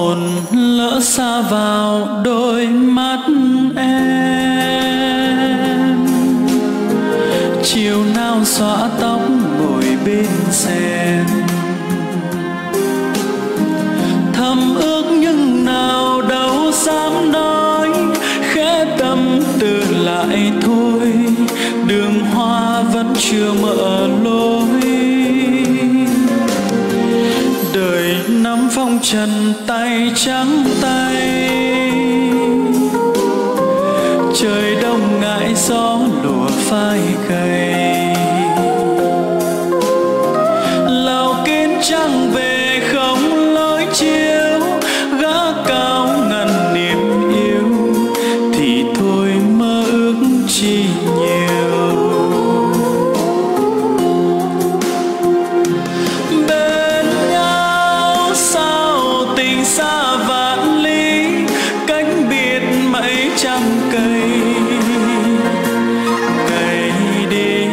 hồn lỡ xa vào đôi mắt em. Chiều nào xõa tóc ngồi bên sen, thầm ước nhưng nào đâu dám nói, khẽ tâm tư lại thôi. Đường hoa vẫn chưa mở lối, đời nắm phong trần tay trắng tay. Trời đông ngại gió lùa phai gầy, lầu kín trăng về không lối chiếu. Gã cao ngăn niềm yêu, thì thôi mơ ước chi nhiều. Xa vạn lý cách biệt mấy trăm cây, ngày đi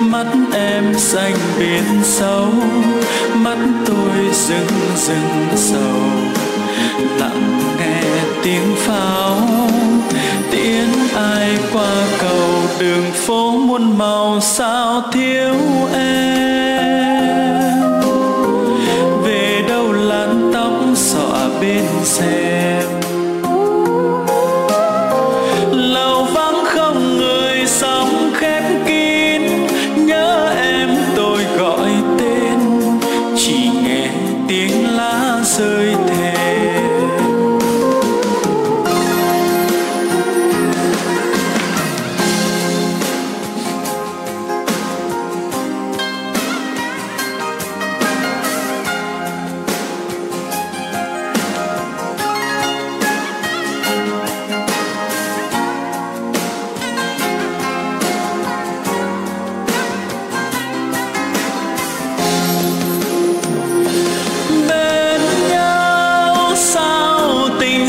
mắt em xanh biển sâu, mắt tôi rừng rừng sầu. Lặng nghe tiếng pháo tiếng ai qua cầu, đường phố muôn màu sao thiếu em. Về đâu làn tóc xõa bên xem, lầu vắng không người, sóng khép kín. Nhớ em tôi gọi tên, chỉ nghe tiếng lá rơi thề.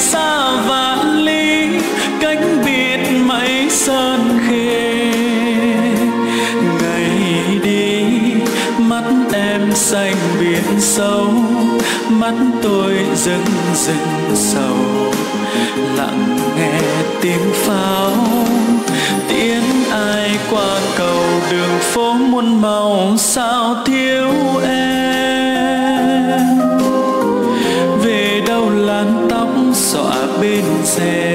Xa vạn lý cách biệt mấy sơn khê, ngày đi mắt em xanh biển sâu, mắt tôi rừng rừng sầu. Lặng nghe tiếng pháo tiếng ai qua cầu, đường phố muôn màu sao thiếu em. Về đâu làn tóc xõa bên xe.